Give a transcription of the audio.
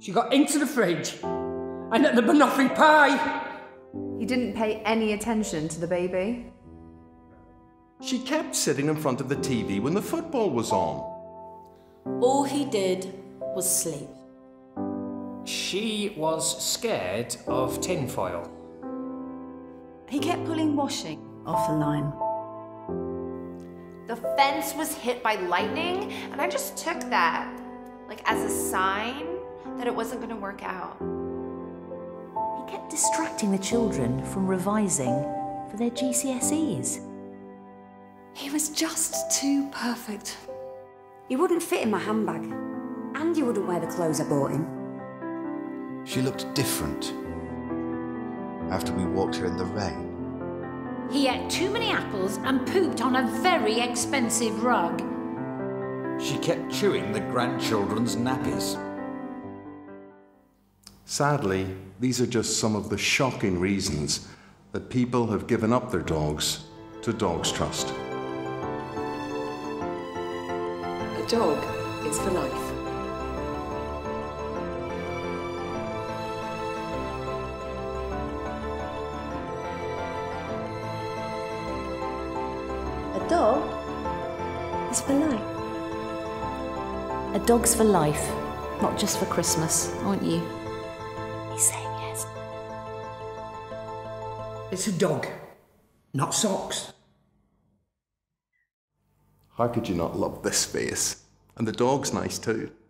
She got into the fridge and at the banoffee pie. He didn't pay any attention to the baby. She kept sitting in front of the TV when the football was on. All he did was sleep. She was scared of tinfoil. He kept pulling washing off the line. The fence was hit by lightning, and I just took that, like, as a sign that it wasn't going to work out. He kept distracting the children from revising for their GCSEs. He was just too perfect. He wouldn't fit in my handbag, and he wouldn't wear the clothes I bought him. She looked different after we walked her in the rain. He ate too many apples and pooped on a very expensive rug. She kept chewing the grandchildren's nappies. Sadly, these are just some of the shocking reasons that people have given up their dogs to Dogs Trust. A dog is for life. A dog is for life. A dog's for life, not just for Christmas, aren't you? He's saying yes. It's a dog, not socks. How could you not love this face? And the dog's nice too.